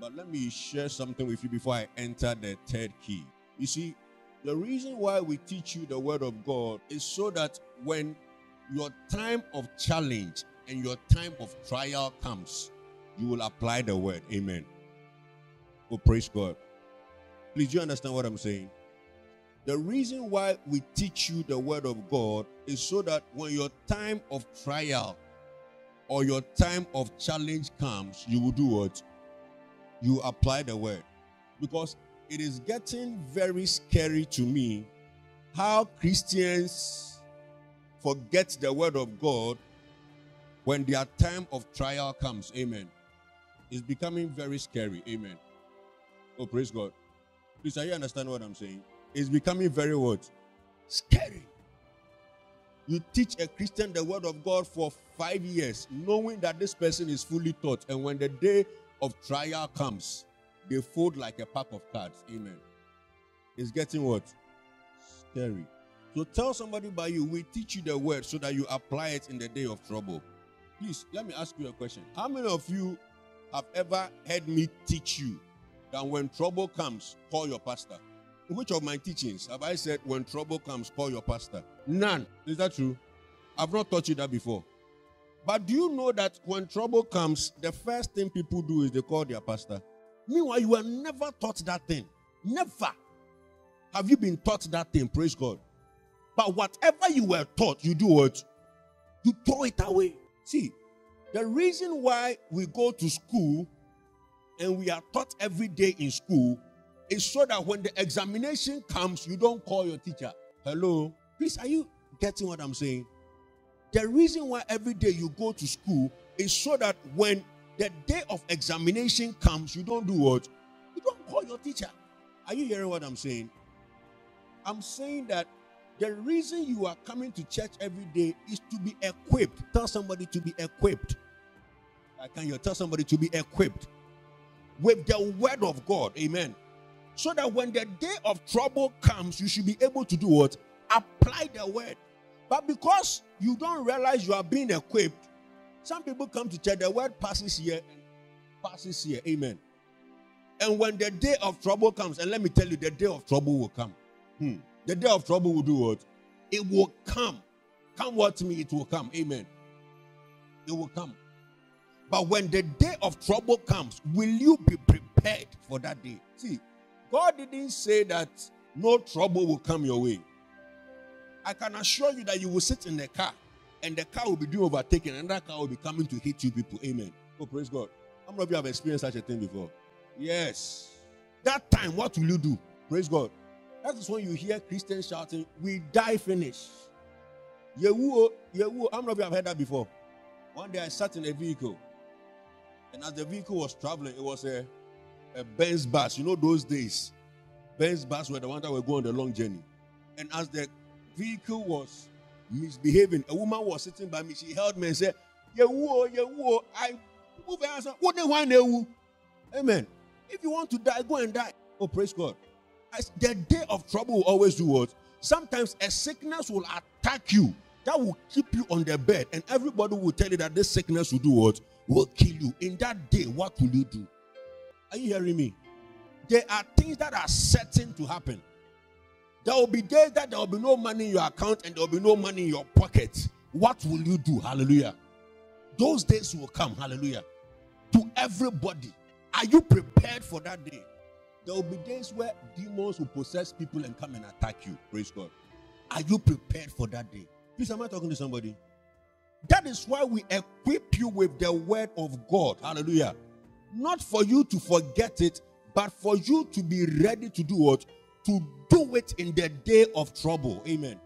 But let me share something with you before I enter the third key. You see, the reason why we teach you the word of God is so that when your time of challenge and your time of trial comes, you will apply the word. Amen. Oh, praise God. Please, do you understand what I'm saying? The reason why we teach you the word of God is so that when your time of trial or your time of challenge comes, you will do what? You apply the word. Because it is getting very scary to me how Christians forget the word of God when their time of trial comes. Amen. It's becoming very scary. Amen. Oh, praise God. Please, are you understand what I'm saying? It's becoming very what? Scary. You teach a Christian the word of God for 5 years, knowing that this person is fully taught. And when the day of trial comes, they fold like a pack of cards. Amen. It's getting what? Scary. So tell somebody by you, we teach you the word so that you apply it in the day of trouble. Please, let me ask you a question. How many of you have ever heard me teach you that when trouble comes, call your pastor? In which of my teachings have I said, when trouble comes, call your pastor? None. Is that true? I've not taught you that before. But do you know that when trouble comes, the first thing people do is they call their pastor? Meanwhile, you were never taught that thing. Never have you been taught that thing, praise God. But whatever you were taught, you do what? You throw it away. See, the reason why we go to school and we are taught every day in school is so that when the examination comes, you don't call your teacher. Hello? Please, are you getting what I'm saying? The reason why every day you go to school is so that when the day of examination comes, you don't do what? You don't call your teacher. Are you hearing what I'm saying? I'm saying that the reason you are coming to church every day is to be equipped. Tell somebody to be equipped. Can you tell somebody to be equipped with the word of God? Amen. So that when the day of trouble comes, you should be able to do what? Apply the word. But because you don't realize you are being equipped, some people come to church, the word passes here, passes here. Amen. And when the day of trouble comes, and let me tell you, the day of trouble will come. The day of trouble will do what? It will come. Come what me, it will come. Amen. It will come. But when the day of trouble comes, will you be prepared for that day? See, God didn't say that no trouble will come your way. I can assure you that you will sit in the car, and the car will be doing overtaking, and that car will be coming to hit you people. Amen. Oh, praise God. How many of you have experienced such a thing before? Yes. That time, what will you do? Praise God. That is when you hear Christians shouting, we die finished. Yehuo, Yehuo. How many of you have heard that before? One day I sat in a vehicle, and as the vehicle was traveling, it was a Benz bus. You know those days, Benz bus were the ones that were going on the long journey. And as the vehicle was misbehaving, a woman was sitting by me. She held me and said, Yehuo, Yehuo. I move and answer, amen. If you want to die, go and die. Oh, praise God. The day of trouble will always do what? Sometimes a sickness will attack you. That will keep you on the bed. And everybody will tell you that this sickness will do what? Will kill you. In that day, what will you do? Are you hearing me? There are things that are certain to happen. There will be days that there will be no money in your account and there will be no money in your pocket. What will you do? Hallelujah. Those days will come. Hallelujah. To everybody. Are you prepared for that day? There will be days where demons will possess people and come and attack you. Praise God. Are you prepared for that day? Please, am I talking to somebody? That is why we equip you with the word of God. Hallelujah. Not for you to forget it, but for you to be ready to do what? To do it in the day of trouble. Amen.